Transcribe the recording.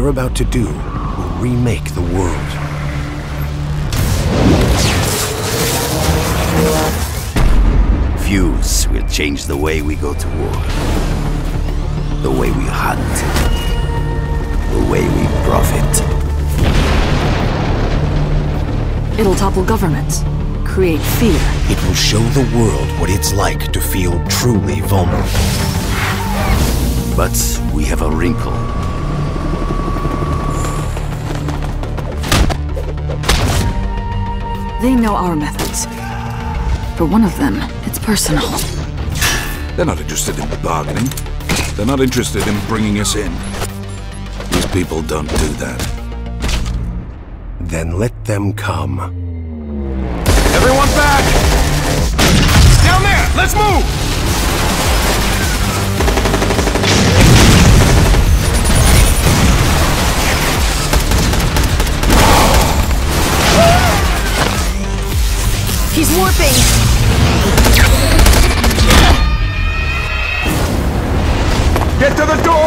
we're about to do will remake the world. Fuse will change the way we go to war, the way we hunt, the way we profit. It'll topple governments, create fear. It will show the world what it's like to feel truly vulnerable. But we have a wrinkle. They know our methods. For one of them, it's personal. They're not interested in bargaining. They're not interested in bringing us in. These people don't do that. Then let them come. Everyone back! Down there! Let's move! He's warping! Get to the door!